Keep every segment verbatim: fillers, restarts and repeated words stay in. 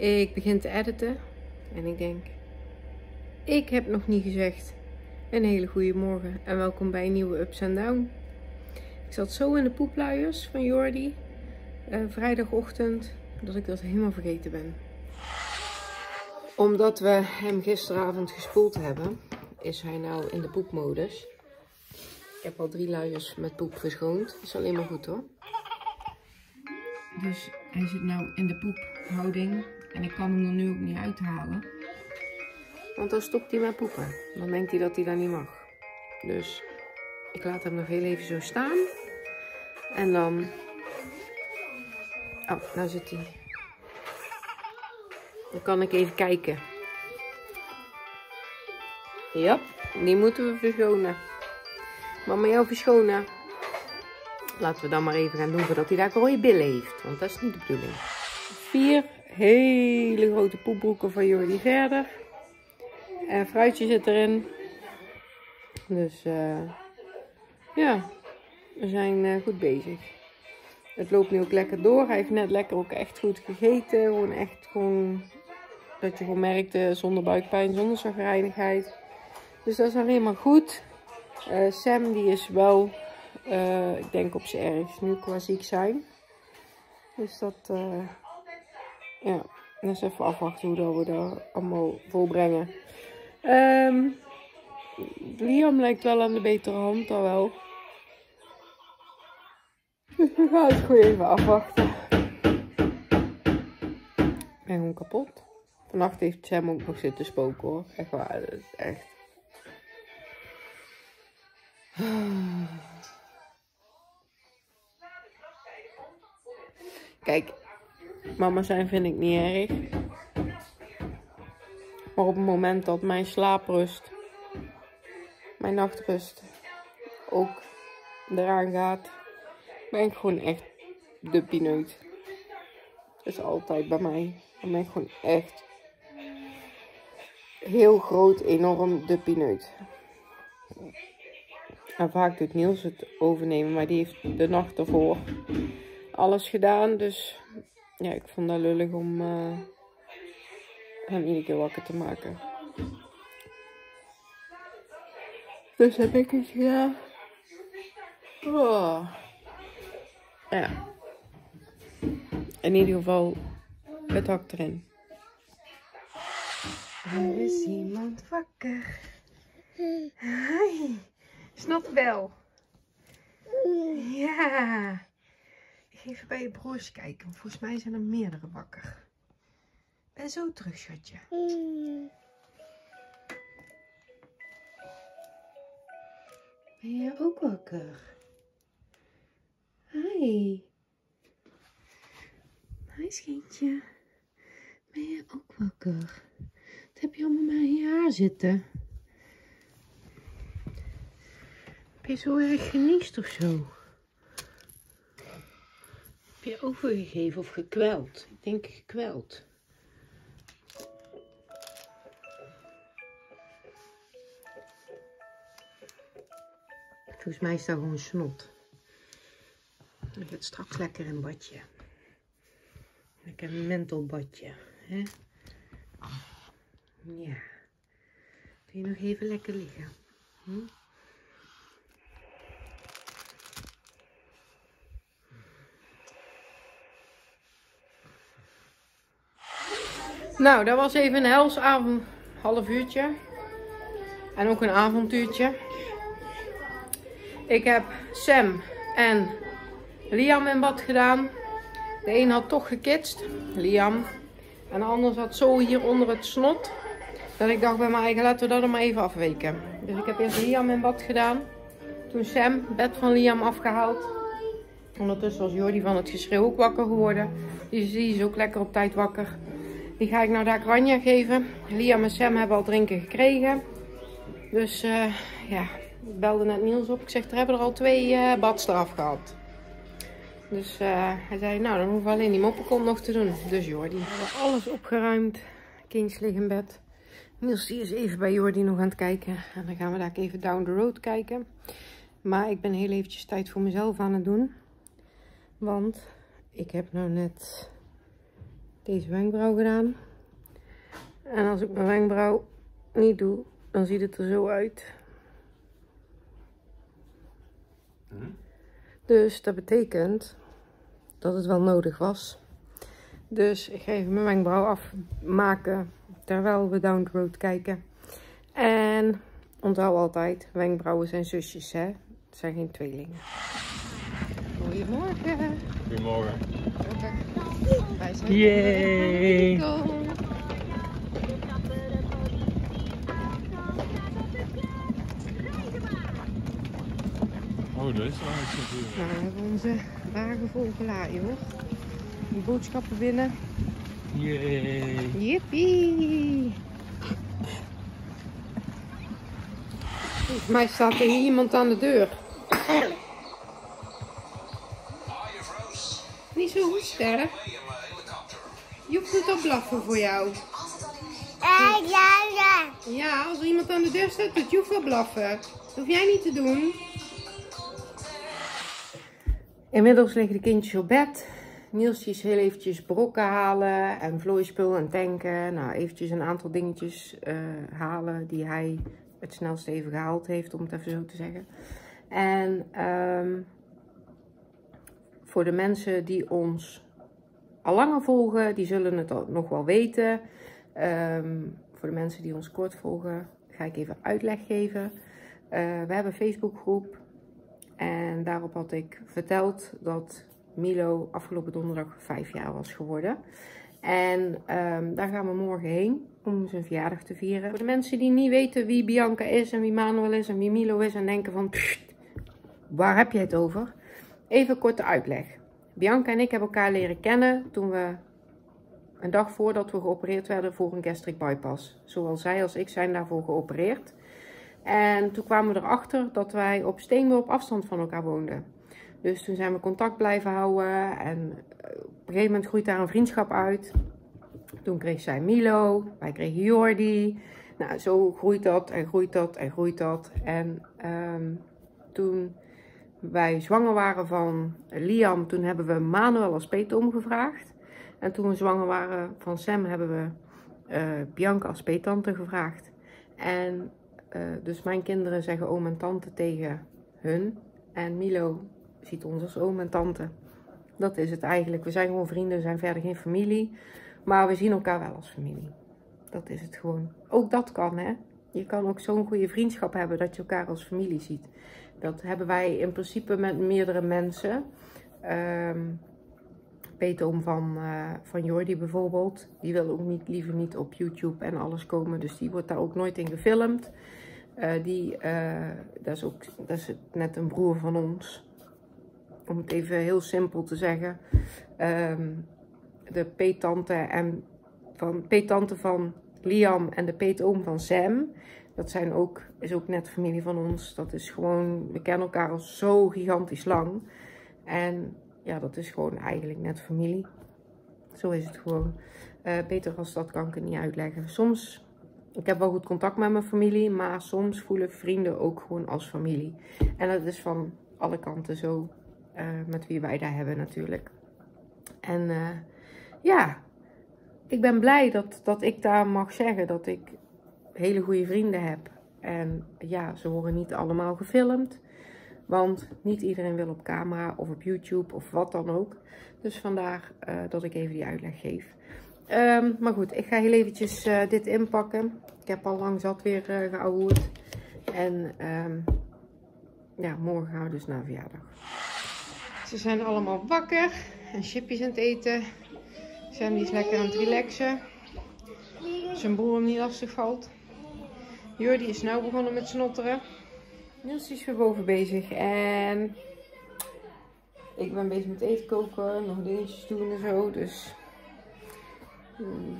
Ik begin te editen en ik denk, ik heb nog niet gezegd een hele goede morgen en welkom bij een nieuwe Ups and Down. Ik zat zo in de poepluiers van Jordi eh, vrijdagochtend dat ik dat helemaal vergeten ben. Omdat we hem gisteravond gespoeld hebben, is hij nou in de poepmodus. Ik heb al drie luiers met poep verschoond. Is alleen maar goed hoor. Dus hij zit nou in de poephouding en ik kan hem er nu ook niet uithalen. Want dan stopt hij met poepen. Dan denkt hij dat hij dat niet mag. Dus ik laat hem nog heel even zo staan. En dan... Oh, nou zit hij. Dan kan ik even kijken. Ja, die moeten we verschonen. Mama, jou verschonen. Laten we dan maar even gaan doen voordat hij daar rode billen heeft. Want dat is niet de bedoeling. Vier hele grote poepbroeken van Jordi verder. En fruitje zit erin. Dus uh, ja, we zijn uh, goed bezig. Het loopt nu ook lekker door. Hij heeft net lekker ook echt goed gegeten. Gewoon echt gewoon dat je gewoon merkte zonder buikpijn, zonder chagrijnigheid. Dus dat is alleen maar goed. Uh, Sam die is wel, uh, ik denk op zijn ergst nu qua ziek zijn. Dus dat, uh, ja, dus even afwachten hoe dat we dat allemaal volbrengen. Um, Liam lijkt wel aan de betere hand, dan wel. Dus we gaan het gewoon even afwachten. Ik ben gewoon kapot. Vannacht heeft Sam ook nog zitten spoken hoor. Echt waar, dat is echt. Kijk, mama zijn vind ik niet erg. Maar op het moment dat mijn slaaprust, mijn nachtrust ook eraan gaat, ben ik gewoon echt de pineut. Dat is altijd bij mij. Dan ben ik gewoon echt heel groot, enorm de pineut. En vaak doet Niels het overnemen, maar die heeft de nacht ervoor alles gedaan. Dus ja, ik vond dat lullig om uh, hem iedere keer wakker te maken. Dus heb ik het gedaan. Oh. Ja. In ieder geval, het hakt erin. Er is iemand wakker. Hi. Snottebel. Ja. Ik ga even bij je broers kijken. Want volgens mij zijn er meerdere wakker. Ben zo terug, schatje. Ben jij ook wakker? Hi. Hi, schintje. Ben jij ook wakker? Wat heb je allemaal maar in je haar zitten? Heb je zo erg geniest of zo? Heb je overgegeven of gekweld? Ik denk gekweld. Volgens mij is dat gewoon snot. Dan gaat straks lekker een badje. Lekker een mentelbadje. Hè? Ja. Kun je nog even lekker liggen? Hm? Nou, dat was even een hels avond, half uurtje. En ook een avontuurtje. Ik heb Sam en Liam in bad gedaan. De een had toch gekitst, Liam. En de ander zat zo hier onder het snot. Dat ik dacht bij mijn eigen, laten we dat er maar even afweken. Dus ik heb eerst Liam in bad gedaan. Toen Sam, bed van Liam afgehaald. Ondertussen was Jordi van het geschreeuw ook wakker geworden. Die, die is ook lekker op tijd wakker. Die ga ik nou daar kranja geven. Liam en Sam hebben al drinken gekregen. Dus uh, ja, ik belde net Niels op. Ik zeg, er hebben er al twee uh, bads eraf gehad. Dus uh, hij zei, nou dan hoeven we alleen die moppenkont nog te doen. Dus Jordi. We hebben alles opgeruimd. Kindjes liggen in bed. Niels die is even bij Jordi nog aan het kijken. En dan gaan we daar even down the road kijken. Maar ik ben heel eventjes tijd voor mezelf aan het doen. Want ik heb nou net... deze wenkbrauw gedaan. En als ik mijn wenkbrauw niet doe, dan ziet het er zo uit. Hm? Dus dat betekent dat het wel nodig was. Dus ik ga even mijn wenkbrauw afmaken terwijl we Down the Road kijken. En onthoud altijd, wenkbrauwen zijn zusjes, hè? Het zijn geen tweelingen. Goedemorgen. Goedemorgen. Wij zijn Yay. Oh, deze is natuurlijk. Nou, we hebben onze wagen vol geladen, hoor. De boodschappen binnen. Yay. Jippie. Volgens mij staat er hier iemand aan de deur. Niet zo hoesten. Joep doet al blaffen voor jou. Ja, ja, ja. Ja, als er iemand aan de deur staat, doet Joep wel blaffen. Dat hoef jij niet te doen. Inmiddels liggen de kindjes op bed. Nielsje is heel eventjes brokken halen en vlooispul en tanken. Nou, eventjes een aantal dingetjes uh, halen die hij het snelst even gehaald heeft, om het even zo te zeggen. En um, voor de mensen die ons al langer volgen, die zullen het al, nog wel weten. Um, voor de mensen die ons kort volgen, ga ik even uitleg geven. Uh, we hebben een Facebookgroep. En daarop had ik verteld dat Milo afgelopen donderdag vijf jaar was geworden. En um, daar gaan we morgen heen om zijn verjaardag te vieren. Voor de mensen die niet weten wie Bianca is en wie Manuel is en wie Milo is en denken van pssst, waar heb je het over? Even korte uitleg. Bianca en ik hebben elkaar leren kennen toen we een dag voordat we geopereerd werden voor een gastric bypass. Zowel zij als ik zijn daarvoor geopereerd. En toen kwamen we erachter dat wij op steenworp afstand van elkaar woonden. Dus toen zijn we contact blijven houden en op een gegeven moment groeit daar een vriendschap uit. Toen kreeg zij Milo, wij kregen Jordi. Nou, zo groeit dat en groeit dat en groeit dat. En um, toen wij zwanger waren van Liam, toen hebben we Manuel als peetoom gevraagd. En toen we zwanger waren van Sam, hebben we uh, Bianca als peettante gevraagd. En... Uh, dus mijn kinderen zeggen oom en tante tegen hun. En Milo ziet ons als oom en tante. Dat is het eigenlijk. We zijn gewoon vrienden, we zijn verder geen familie. Maar we zien elkaar wel als familie. Dat is het gewoon. Ook dat kan, hè. Je kan ook zo'n goede vriendschap hebben dat je elkaar als familie ziet. Dat hebben wij in principe met meerdere mensen. Um, Peetoom van, uh, van Jordi bijvoorbeeld, die wil ook niet, liever niet op YouTube en alles komen, dus die wordt daar ook nooit in gefilmd. Uh, die, uh, dat is ook dat is net een broer van ons, om het even heel simpel te zeggen. Um, de peettante en van, peettante van Liam en de peetoom van Sam, dat zijn ook, is ook net familie van ons. Dat is gewoon, we kennen elkaar al zo gigantisch lang. En ja, dat is gewoon eigenlijk net familie. Zo is het gewoon. Uh, beter als dat kan ik het niet uitleggen. Soms, ik heb wel goed contact met mijn familie, maar soms voelen vrienden ook gewoon als familie. En dat is van alle kanten zo, uh, met wie wij daar hebben natuurlijk. En uh, ja, ik ben blij dat, dat ik daar mag zeggen dat ik hele goede vrienden heb. En ja, ze worden niet allemaal gefilmd. Want niet iedereen wil op camera of op YouTube of wat dan ook. Dus vandaar uh, dat ik even die uitleg geef. Um, maar goed, ik ga heel eventjes uh, dit inpakken. Ik heb al lang zat weer uh, geouwehoerd. En um, ja, morgen gaan we dus naar verjaardag. Ze zijn allemaal wakker en chipjes aan het eten. Sam die is lekker aan het relaxen. Zijn broer hem niet lastig valt. Jordi is nou begonnen met snotteren. Niels is weer boven bezig en ik ben bezig met eten koken, nog dingetjes doen en zo, dus hmm.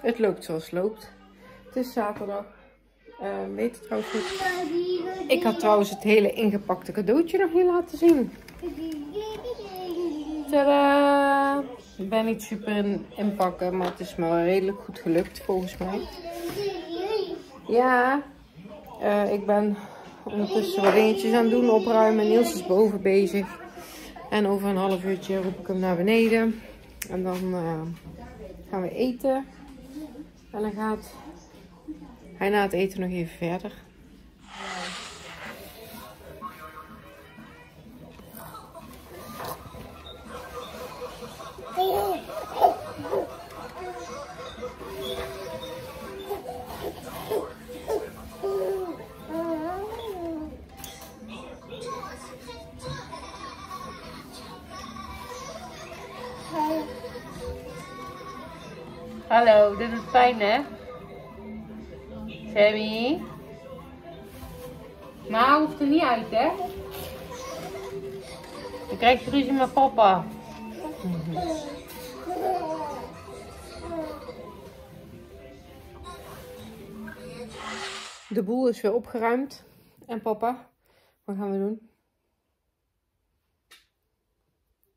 Het loopt zoals het loopt. Het is zaterdag, uh, weet het trouwens goed. Ik had trouwens het hele ingepakte cadeautje nog niet laten zien. Tadaa! Ik ben niet super in inpakken, maar het is me wel redelijk goed gelukt volgens mij. Ja. Uh, ik ben ondertussen wat dingetjes aan het doen, opruimen. Niels is boven bezig. En over een half uurtje roep ik hem naar beneden. En dan uh, gaan we eten. En dan gaat hij na het eten nog even verder. Hallo, dit is fijn hè? Sammy? Ma hoeft er niet uit hè? Dan krijg je ruzie met papa. De boel is weer opgeruimd. En papa, wat gaan we doen?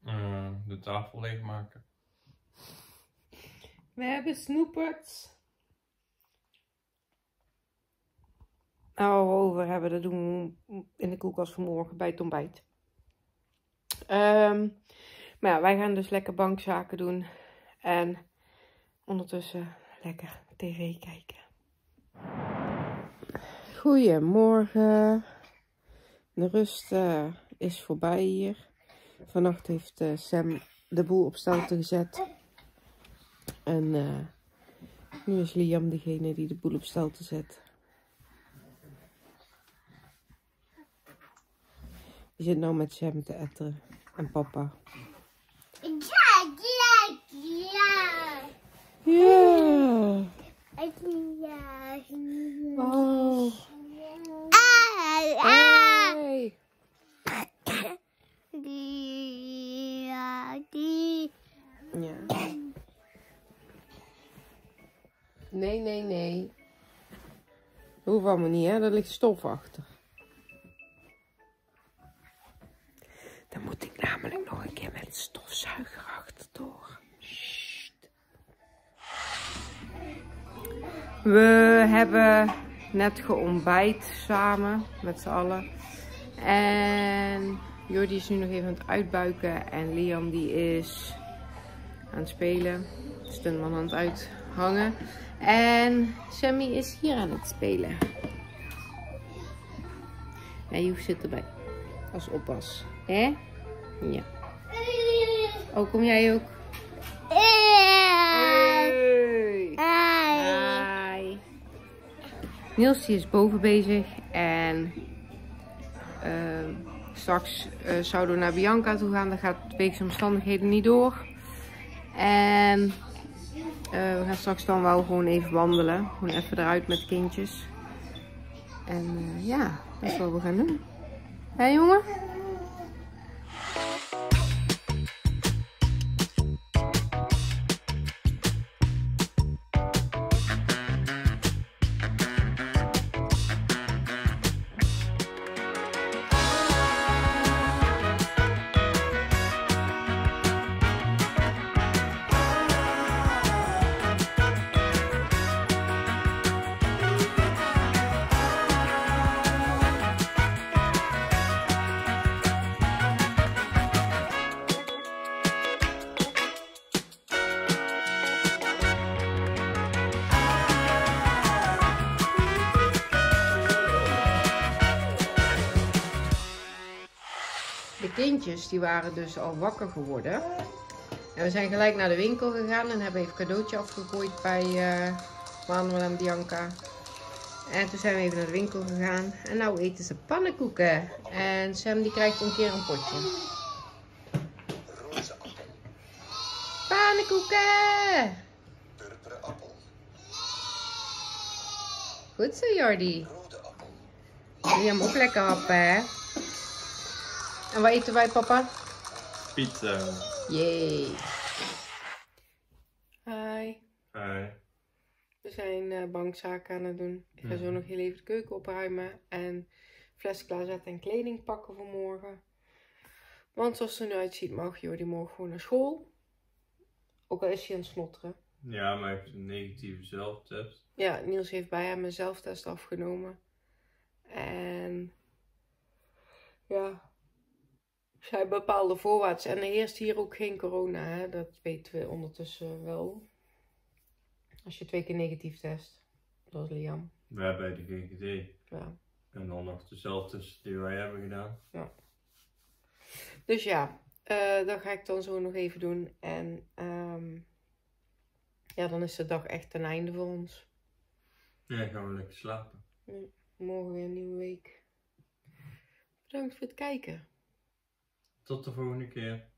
Uh, de tafel leegmaken. We hebben snoeperts. Nou, over hebben, dat doen we in de koelkast vanmorgen bij het ontbijt. Um, maar ja, wij gaan dus lekker bankzaken doen. En ondertussen lekker tv kijken. Goedemorgen. De rust uh, is voorbij hier. Vannacht heeft uh, Sam de boel op stelte gezet. En uh, nu is Liam degene die de boel op stelte zet. Die zit nou met Sam te etteren. En papa. Ja, ja, ja. Ja. Ja. Oh. Hey. Ja. Ja. Nee, nee, nee. Dat hoeft allemaal niet, hè? Daar ligt stof achter. Dan moet ik namelijk nog een keer met de stofzuiger achterdoor. Sst. We hebben net geontbijt samen, met z'n allen. En Jordi is nu nog even aan het uitbuiken. En Liam die is aan het spelen. Stuntman aan het uit. Hangen. En Sammy is hier aan het spelen. Ja, Joep zit erbij. Als oppas. Hè? Ja. Oh, kom jij ook? Hey. Hi. Niels die is boven bezig. En uh, straks uh, zouden we naar Bianca toe gaan. Dan gaat wegens omstandigheden niet door. En... Uh, we gaan straks dan wel gewoon even wandelen. Gewoon even eruit met kindjes. En uh, ja, dat is wat we gaan doen. Hé jongen? De kindjes die waren dus al wakker geworden. En we zijn gelijk naar de winkel gegaan en hebben even een cadeautje afgegooid bij uh, Manuel en Bianca. En toen zijn we even naar de winkel gegaan. En nou eten ze pannenkoeken. En Sam die krijgt een keer een potje. Roze appel. Pannenkoeken! Purperen appel. Goed zo Jordi. Rode appel. Wil je hem ook lekker happen hè? En wat eten wij, papa? Pizza. Yay. Hi. Hi. We zijn uh, bankzaken aan het doen. Ik ga mm. zo nog heel even de keuken opruimen. En fles klaarzetten en kleding pakken voor morgen. Want zoals het er nu uitziet mag Jordi morgen gewoon naar school. Ook al is hij aan het snotteren. Ja, maar hij heeft een negatieve zelftest. Ja, Niels heeft bij hem een zelftest afgenomen. En... ja... zij bepaalde voorwaarts. En er heerst hier ook geen corona, hè? Dat weten we ondertussen wel. Als je twee keer negatief test, dat is Liam. Ja, bij de G G D. Ja. En dan nog dezelfde die wij hebben gedaan. Ja. Dus ja, uh, dat ga ik dan zo nog even doen. En um, ja, dan is de dag echt ten einde voor ons. Ja, gaan we lekker slapen. Ja, morgen weer een nieuwe week. Bedankt voor het kijken. Tot de volgende keer.